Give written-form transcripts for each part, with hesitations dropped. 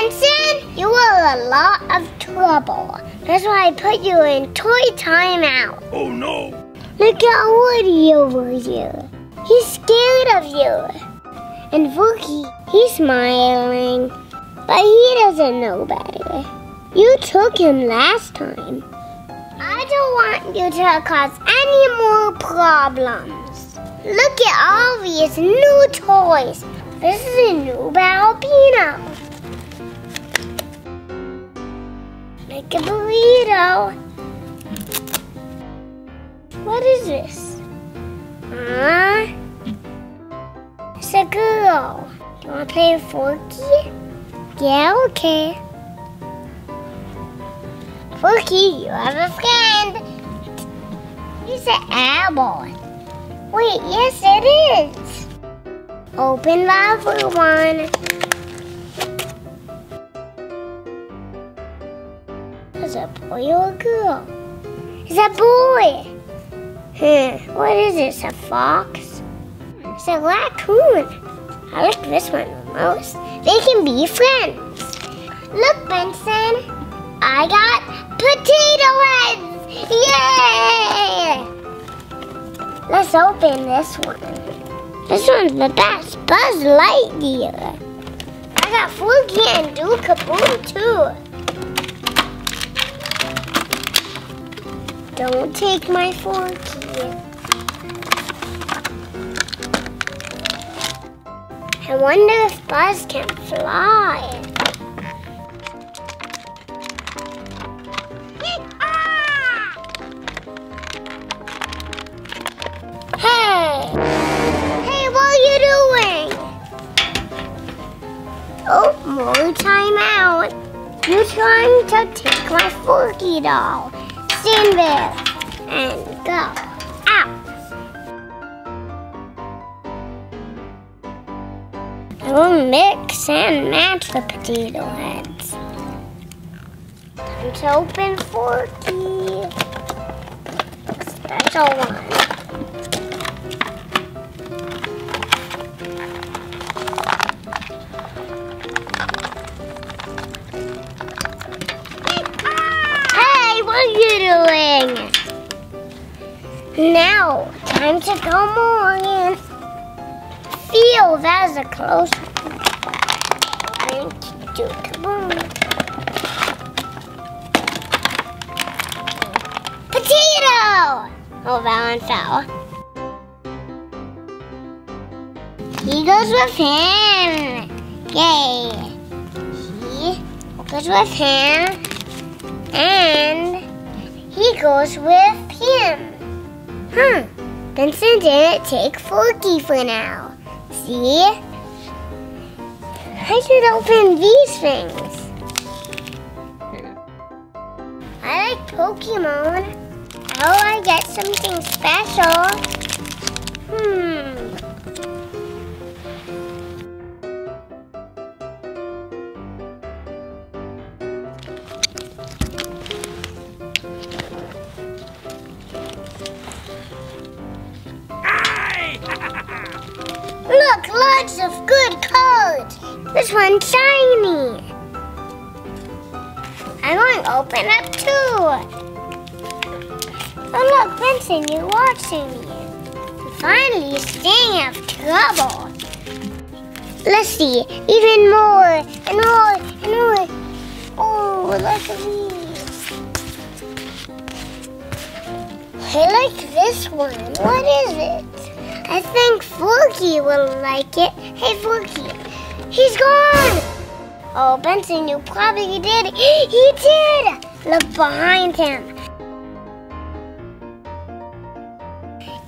Benson, you are a lot of trouble. That's why I put you in toy timeout. Oh no! Look at Woody over here. He's scared of you. And Forky, he's smiling, but he doesn't know better. You took him last time. I don't want you to cause any more problems. Look at all these new toys. This is a new ballerina. Make a burrito. What is this? It's a girl. Do you want to play with Forky? Yeah, okay. Forky, you have a friend. It's an apple. Wait, yes it is. Open the other one. Is it a boy or a girl? It's a boy. What is this, a fox? It's a raccoon. I like this one the most. They can be friends. Look, Benson. I got potato heads. Yay! Let's open this one. This one's the best. Buzz Lightyear. I got Forky and Duke Kaboom too. Don't take my Forky. I wonder if Buzz can fly. Hey, what are you doing? Oh, more time out. You're trying to take my Forky doll. Stand there and go out. We'll mix and match the potato heads. Time to open Forky. Special one. Hey, what are you doing? Now, time to go more in. Feel that's a close one. Thank you, Duke Kaboom. Potato! Oh, that one fell. He goes with him. Yay. He goes with him. And he goes with him. Benson didn't take Forky for now. See? I should open these things. I like Pokemon. How do I get something special? Look, lots of good cards. This one's shiny. I want to open up too. Oh look, Benson, you're watching me. Finally, you're staying out of trouble. Let's see, even more and more and more. Oh, lots of these. I like this one. What is it? I think Forky will like it. Hey, Forky, he's gone. Oh, Benson, you probably did. He did. Look behind him.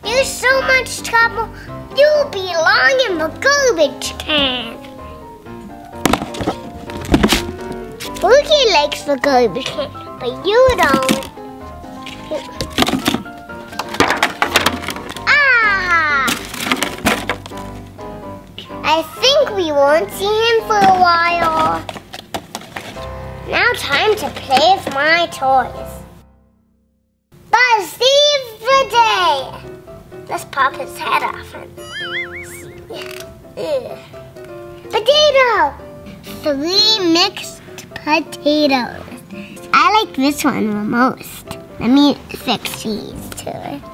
There's so much trouble. You belong in the garbage can. Forky likes the garbage can, but you don't. I think we won't see him for a while. Now time to play with my toys. Buzz saves the day. Let's pop his head off and see. Potato! 3 mixed potatoes. I like this one the most. Let me fix these two.